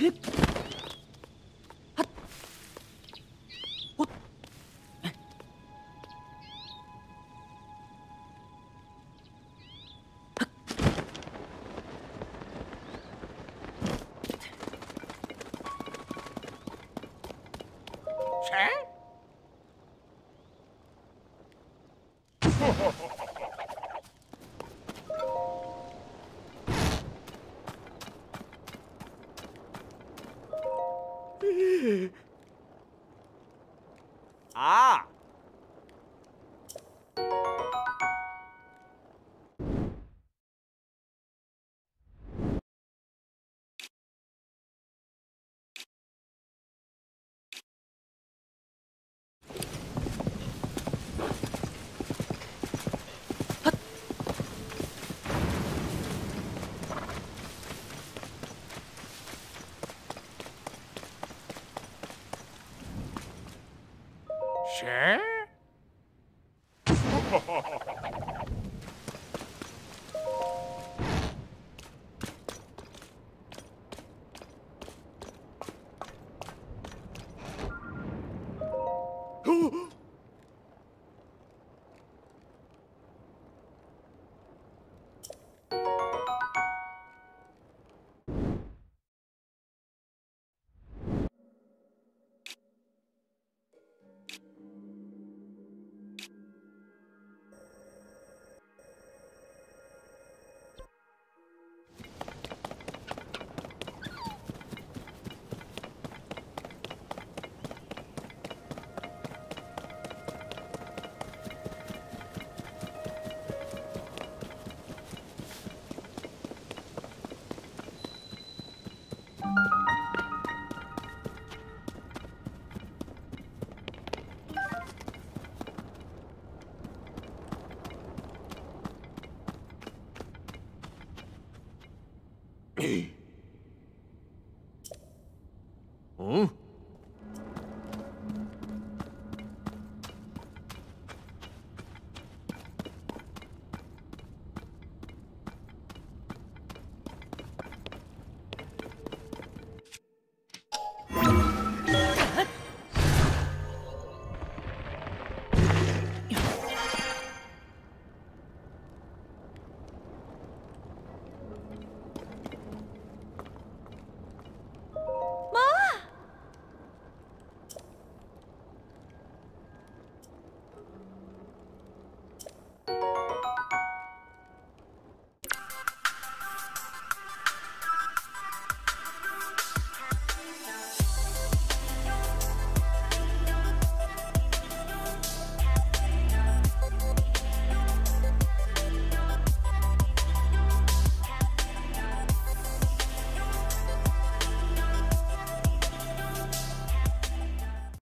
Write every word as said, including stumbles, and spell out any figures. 啊！谁？ 嗯。